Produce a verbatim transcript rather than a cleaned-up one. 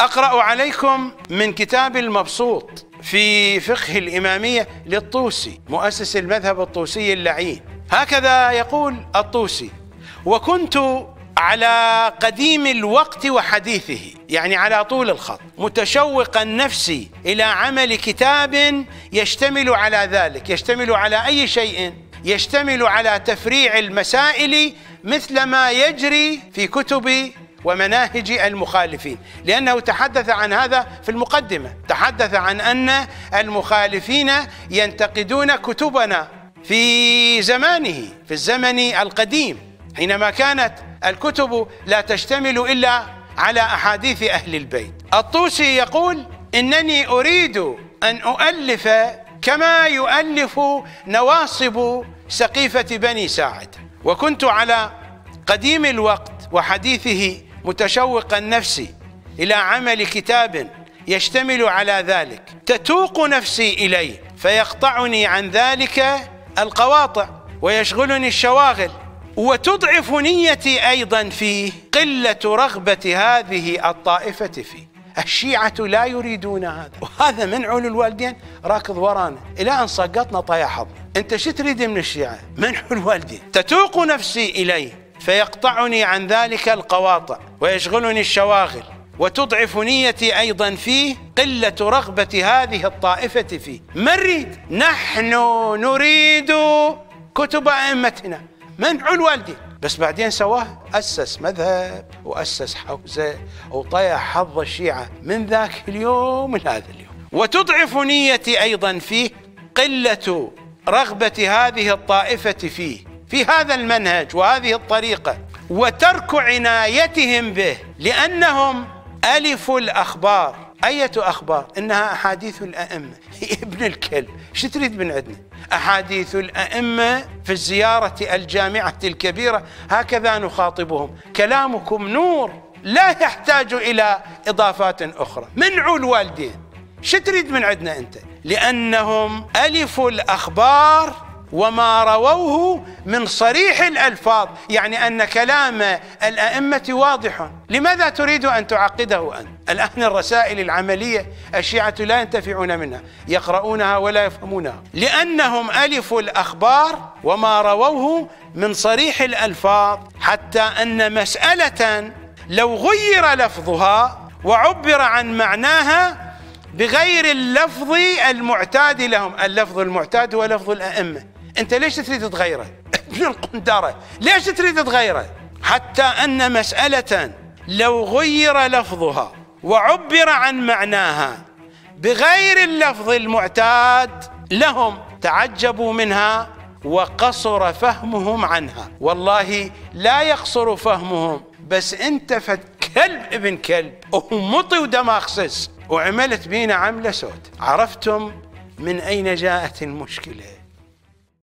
أقرأ عليكم من كتاب المبسوط في فقه الإمامية للطوسي مؤسس المذهب الطوسي اللعين. هكذا يقول الطوسي: وكنت على قديم الوقت وحديثه، يعني على طول الخط، متشوقا نفسي إلى عمل كتاب يشتمل على ذلك. يشتمل على أي شيء؟ يشتمل على تفريع المسائل مثل ما يجري في كتب ومناهج المخالفين، لأنه تحدث عن هذا في المقدمة. تحدث عن أن المخالفين ينتقدون كتبنا في زمانه، في الزمن القديم، حينما كانت الكتب لا تشتمل إلا على أحاديث أهل البيت. الطوسي يقول: إنني أريد أن أؤلف كما يؤلف نواصب سقيفة بني ساعد. وكنت على قديم الوقت وحديثه متشوقا نفسي إلى عمل كتاب يشتمل على ذلك، تتوق نفسي إليه فيقطعني عن ذلك القواطع ويشغلني الشواغل، وتضعف نيتي أيضا فيه قلة رغبة هذه الطائفة فيه. الشيعة لا يريدون هذا، وهذا منع للوالدين راكض ورانا إلى أن سقطنا طيا حظنا. أنت شو تريد من الشيعة؟ منع الوالدين. تتوق نفسي إليه فيقطعني عن ذلك القواطع ويشغلني الشواغل، وتضعف نيتي أيضا فيه قلة رغبة هذه الطائفة فيه. ما نريد؟ نحن نريد كتب أئمتنا، منع الوالدين. بس بعدين سواه، أسس مذهب وأسس حوزة وطيع حظ الشيعة من ذاك اليوم من هذا اليوم. وتضعف نيتي أيضا فيه قلة رغبة هذه الطائفة فيه، في هذا المنهج وهذه الطريقة، وترك عنايتهم به، لأنهم ألفوا الأخبار. أية أخبار؟ إنها أحاديث الأئمة. ابن الكلب، شو تريد من عندنا؟ أحاديث الأئمة في الزيارة الجامعة الكبيرة، هكذا نخاطبهم: كلامكم نور لا يحتاج إلى إضافات أخرى. منعوا الوالدين. شو تريد من عندنا أنت؟ لأنهم ألفوا الأخبار وما رووه من صريح الألفاظ، يعني أن كلام الأئمة واضح. لماذا تريد أن تعقده أنت؟ الآن الرسائل العملية الشيعة لا ينتفعون منها، يقرؤونها ولا يفهمونها، لأنهم ألفوا الأخبار وما رووه من صريح الألفاظ، حتى أن مسألة لو غير لفظها وعبر عن معناها بغير اللفظ المعتاد لهم، اللفظ المعتاد هو لفظ الأئمة، أنت ليش تريد تغيره؟ ابن القندرة، ليش تريد تغيره؟ حتى أن مسألة لو غير لفظها وعبر عن معناها بغير اللفظ المعتاد لهم تعجبوا منها وقصر فهمهم عنها. والله لا يقصر فهمهم، بس أنت فت كلب ابن كلب ومطي ودماغ سس وعملت بينا عملة سود. عرفتم من أين جاءت المشكلة؟